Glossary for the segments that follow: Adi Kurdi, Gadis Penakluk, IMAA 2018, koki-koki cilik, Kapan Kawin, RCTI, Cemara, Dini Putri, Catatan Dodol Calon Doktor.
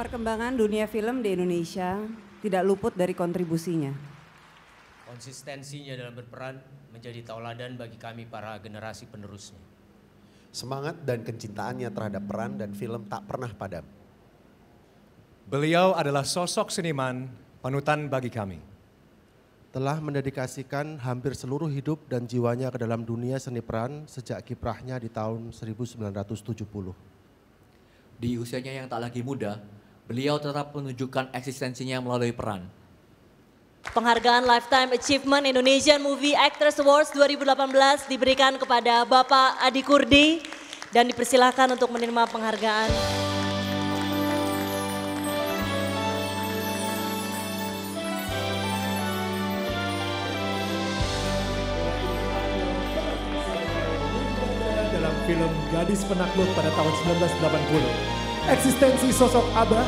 Perkembangan dunia film di Indonesia tidak luput dari kontribusinya. Konsistensinya dalam berperan menjadi tauladan bagi kami para generasi penerusnya. Semangat dan kecintaannya terhadap peran dan film tak pernah padam. Beliau adalah sosok seniman panutan bagi kami. Telah mendedikasikan hampir seluruh hidup dan jiwanya ke dalam dunia seni peran sejak kiprahnya di tahun 1970. Di usianya yang tak lagi muda, beliau tetap menunjukkan eksistensinya melalui peran. Penghargaan Lifetime Achievement Indonesian Movie Actress Awards 2018 diberikan kepada Bapak Adi Kurdi dan dipersilahkan untuk menerima penghargaan. Film Gadis Penakluk pada tahun 1980. Eksistensi sosok Abah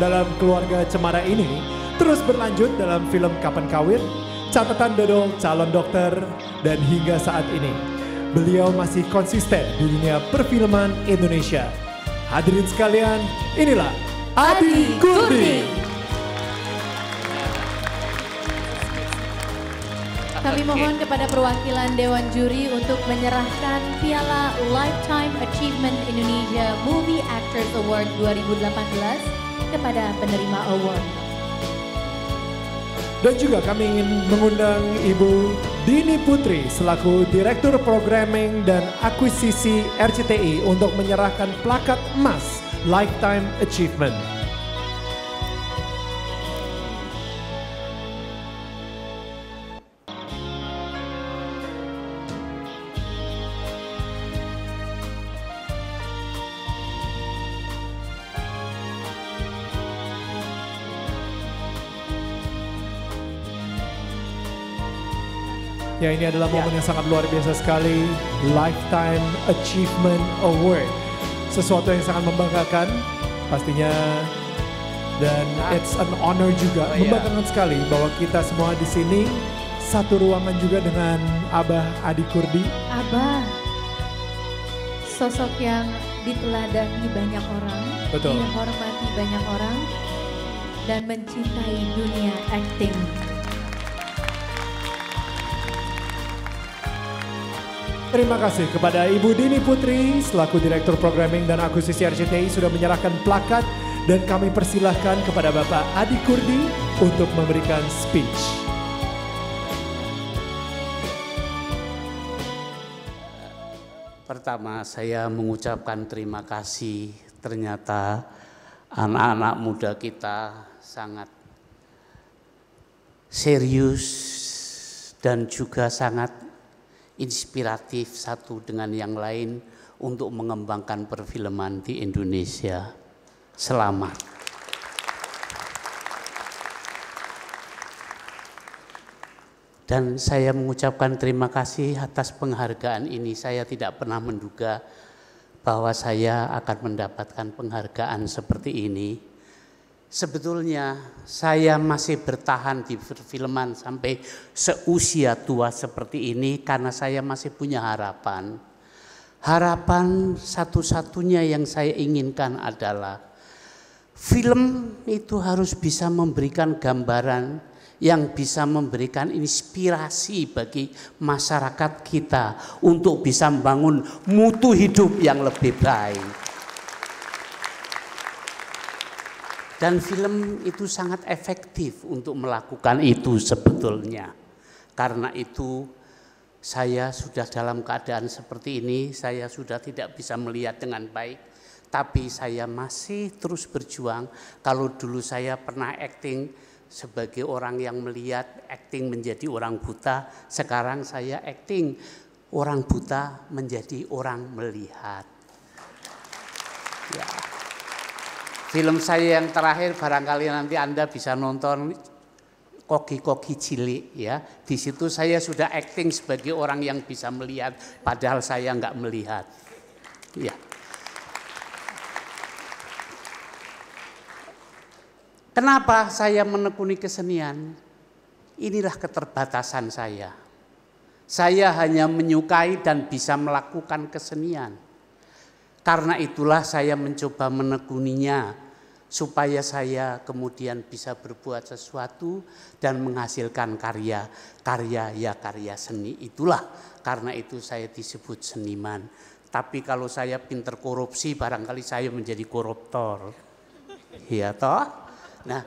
dalam keluarga Cemara ini terus berlanjut dalam film Kapan Kawin, Catatan Dodol Calon Doktor, dan hingga saat ini. Beliau masih konsisten di dunia perfilman Indonesia. Hadirin sekalian, inilah Adi Kurdi. Kami mohon kepada perwakilan Dewan Juri untuk menyerahkan piala Lifetime Achievement Indonesia Movie Actors Award 2018 kepada penerima award. Dan juga kami ingin mengundang Ibu Dini Putri selaku Direktur Programming dan Akuisisi RCTI untuk menyerahkan plakat emas Lifetime Achievement. Ya, ini adalah momen yang sangat luar biasa sekali, Lifetime Achievement Award. Sesuatu yang sangat membanggakan pastinya, dan it's an honor juga. Membanggakan sekali bahwa kita semua di sini satu ruangan juga dengan Abah Adi Kurdi. Abah, sosok yang diteladani banyak orang, dihormati banyak orang, dan mencintai dunia acting. Terima kasih kepada Ibu Dini Putri selaku Direktur Programming dan Akuisisi RCTI sudah menyerahkan plakat, dan kami persilahkan kepada Bapak Adi Kurdi untuk memberikan speech. Pertama, saya mengucapkan terima kasih. Ternyata anak-anak muda kita sangat serius dan juga sangat inspiratif satu dengan yang lain untuk mengembangkan perfilman di Indonesia. Selamat. Dan saya mengucapkan terima kasih atas penghargaan ini. Saya tidak pernah menduga bahwa saya akan mendapatkan penghargaan seperti ini. Sebetulnya saya masih bertahan di perfilman sampai seusia tua seperti ini karena saya masih punya harapan. Harapan satu-satunya yang saya inginkan adalah film itu harus bisa memberikan gambaran yang bisa memberikan inspirasi bagi masyarakat kita untuk bisa membangun mutu hidup yang lebih baik. Dan film itu sangat efektif untuk melakukan itu sebetulnya. Karena itu saya sudah dalam keadaan seperti ini, saya sudah tidak bisa melihat dengan baik. Tapi saya masih terus berjuang. Kalau dulu saya pernah akting sebagai orang yang melihat, akting menjadi orang buta. Sekarang saya akting orang buta menjadi orang melihat. Ya. Film saya yang terakhir barangkali nanti Anda bisa nonton, Koki-Koki Cilik, ya. Di situ saya sudah akting sebagai orang yang bisa melihat padahal saya nggak melihat. Ya. Kenapa saya menekuni kesenian? Inilah keterbatasan saya. Saya hanya menyukai dan bisa melakukan kesenian. Karena itulah saya mencoba menekuninya supaya saya kemudian bisa berbuat sesuatu dan menghasilkan karya seni itulah. Karena itu saya disebut seniman. Tapi kalau saya pinter korupsi, barangkali saya menjadi koruptor. Iya toh? Nah,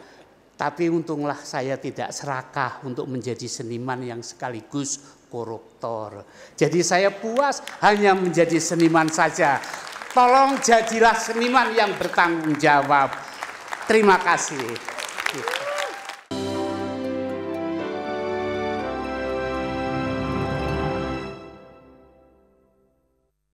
tapi untunglah saya tidak serakah untuk menjadi seniman yang sekaligus koruptor. Jadi saya puas hanya menjadi seniman saja. Tolong jadilah seniman yang bertanggung jawab. Terima kasih.